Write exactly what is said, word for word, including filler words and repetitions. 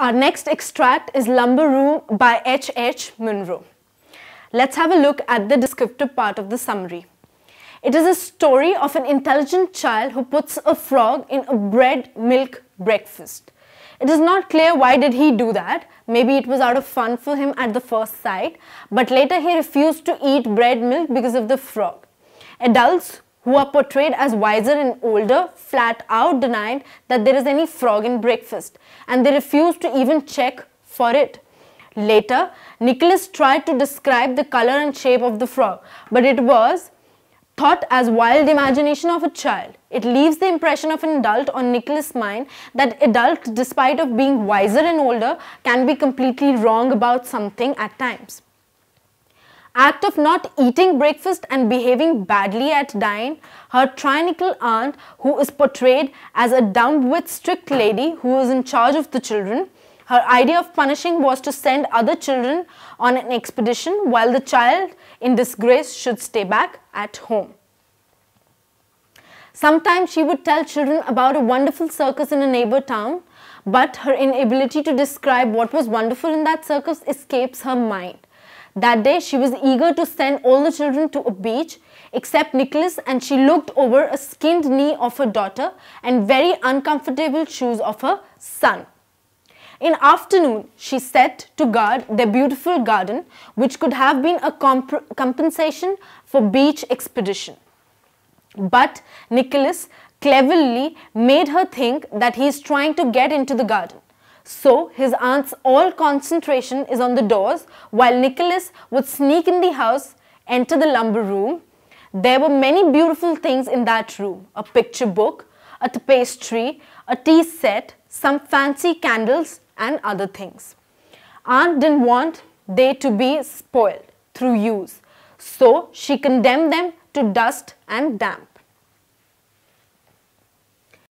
Our next extract is Lumber Room by H H Munro. Let's have a look at the descriptive part of the summary. It is a story of an intelligent child who puts a frog in a bread milk breakfast. It is not clear why did he do that. Maybe it was out of fun for him at the first sight, but later he refused to eat bread milk because of the frog. Adults who are portrayed as wiser and older flat out denied that there is any frog in breakfast, and they refused to even check for it. Later, Nicholas tried to describe the color and shape of the frog, but it was thought as wild imagination of a child. It leaves the impression of an adult on Nicholas' mind that adults, despite of being wiser and older, can be completely wrong about something at times. Act of not eating breakfast and behaving badly at dine, her tyrannical aunt, who is portrayed as a dumbwit strict lady who is in charge of the children. Her idea of punishing was to send other children on an expedition while the child in disgrace should stay back at home. Sometimes she would tell children about a wonderful circus in a neighbor town, but her inability to describe what was wonderful in that circus escapes her mind. That day, she was eager to send all the children to a beach except Nicholas, and she looked over a skinned knee of her daughter and very uncomfortable shoes of her son. In afternoon, she set to guard their beautiful garden, which could have been a comp compensation for beach expedition. But Nicholas cleverly made her think that he is trying to get into the garden. So his aunt's all concentration is on the doors, while Nicholas would sneak in the house, enter the lumber room. There were many beautiful things in that room: a picture book, a tapestry, a tea set, some fancy candles and other things. Aunt didn't want they to be spoiled through use, so she condemned them to dust and damp.